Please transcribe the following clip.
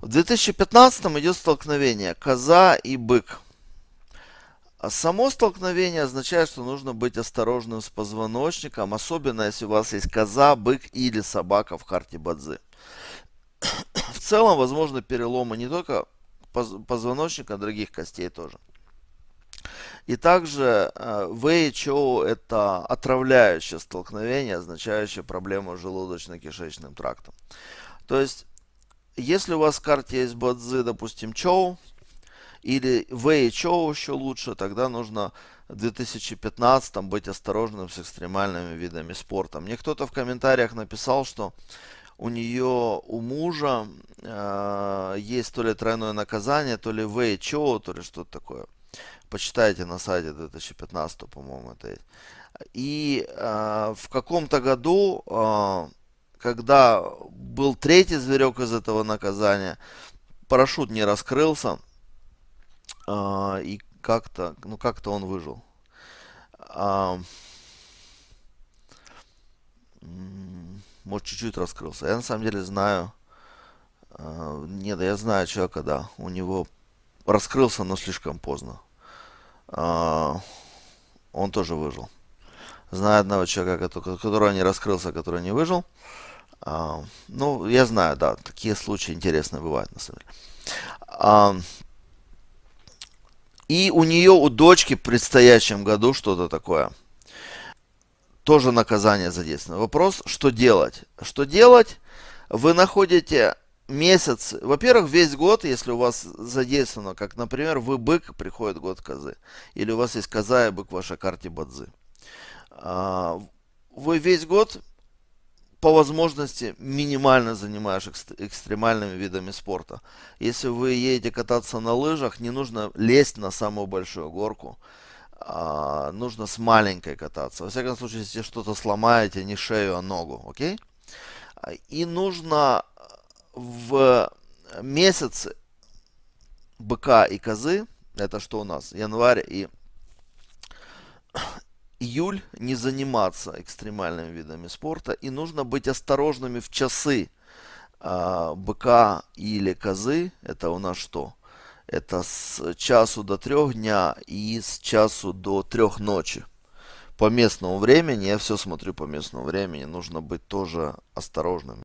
В 2015-м идет столкновение коза и бык. Само столкновение означает, что нужно быть осторожным с позвоночником, особенно если у вас есть коза, бык или собака в карте Ба-цзы. В целом, возможно, переломы не только позвоночника, а других костей тоже. И также Вэй Чоу — это отравляющее столкновение, означающее проблему с желудочно-кишечным трактом. То есть, если у вас в карте есть Ба-цзы, допустим, Чоу, или Вэй Чоу еще лучше, тогда нужно в 2015-м быть осторожным с экстремальными видами спорта. Мне кто-то в комментариях написал, что у мужа есть то ли тройное наказание, то ли Вэй Чоу, то ли что-то такое. Почитайте на сайте 2015, по-моему, это есть. И в каком-то году, когда был третий зверек из этого наказания, парашют не раскрылся. И как-то, ну как-то он выжил. Может, чуть-чуть раскрылся. Я на самом деле знаю. Нет, я знаю человека, да. У него раскрылся, но слишком поздно. Он тоже выжил. Знаю одного человека, которого не раскрылся, который не выжил. Ну, я знаю, да. Такие случаи интересные бывают, на самом деле. И у нее, у дочки, в предстоящем году что-то такое. Тоже наказание задействовано. Вопрос, что делать? Что делать? Вы находите месяц. Во-первых, весь год, если у вас задействовано, как, например, вы бык, приходит год козы. Или у вас есть коза и бык в вашей карте Ба-цзы. Вы весь год по возможности минимально занимаешься экстремальными видами спорта. Если вы едете кататься на лыжах, не нужно лезть на самую большую горку. Нужно с маленькой кататься. Во всяком случае, если что-то сломаете, не шею, а ногу. Окей? И нужно в месяцы быка и козы, это что у нас? Январь и июль, не заниматься экстремальными видами спорта, и нужно быть осторожными в часы быка или козы. Это у нас что? Это с часу до 3 дня и с часу до 3 ночи. По местному времени, я все смотрю по местному времени, нужно быть тоже осторожным.